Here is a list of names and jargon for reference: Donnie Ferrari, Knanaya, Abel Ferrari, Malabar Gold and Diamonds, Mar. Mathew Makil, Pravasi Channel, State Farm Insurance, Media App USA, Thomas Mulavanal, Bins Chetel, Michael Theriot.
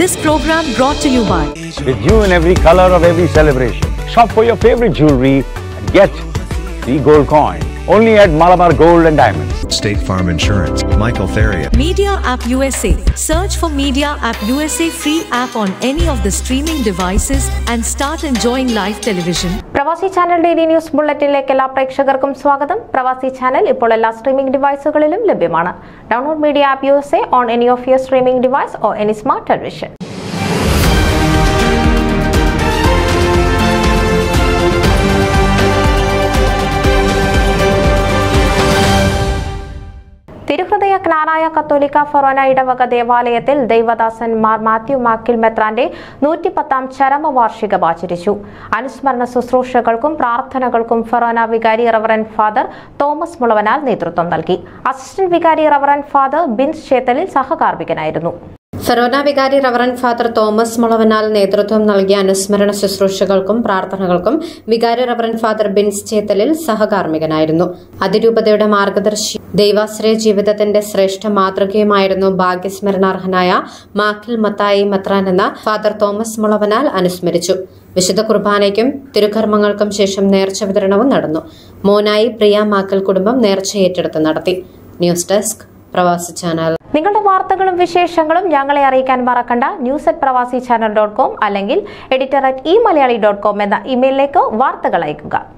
This program brought to you by... With you in every color of every celebration. Shop for your favorite jewelry and get the gold coin. Only at Malabar Gold and Diamonds. State Farm Insurance. Michael Theriot. Media App USA. Search for Media App USA free app on any of the streaming devices and start enjoying live television. Pravasi Channel Daily News Bulletin like എല്ലാ പ്രേക്ഷകർക്കും സ്വാഗതം. Pravasi Channel ഇപ്പോൾ എല്ലാ streaming deviceകളിലും ലഭ്യമാണ്. Download Media App USA on any of your streaming device or any smart television. Knanaya Catholica Forana Idavaga Devalayatil, Devadasan Mar. Mathew Makil Metrande, Nuti Patam Charama Varshiga Bachirishu, Anusmarna Susro Shakalkum, Prathanakalkum Forana Vigari Reverend Father, Thomas Mulavanal Nitrutam Dalki, Assistant Vigari Reverend Father, Bins Chetel, Sahakar Vigan Forana Vigari Reverend Father Thomas Mulavanal Nedrutham Nalgia Anusmarana Susrushakalkum, Prathanakalkum, Vigari Reverend Father Bins Chetel, Sahakarmiganidano, Adidupada Margadarshi. Devasre Jividatende Sreshta Matrake Mairano Bagis Mernarhanaya, Makil Matai Matranana, Father Thomas Mulavanal Anusmerichu. Vishida Kurbanekim, Tirukarmangalkam Shesham Nercha Vidranava Nadano. Monai Priya Makil Kudumbam Nercha Etertanati. News Desk, Pravasi Channel. നിങ്ങളുടെ വാർത്തകളും വിശേഷങ്ങളും ഞങ്ങളെ അറിയിക്കാൻ മറക്കണ്ട news@pravasichannel.com അല്ലെങ്കിൽ editor@emalayali.com എന്ന ഇമെയിലിലേക്ക് വാർത്തകൾ അയയ്ക്കുക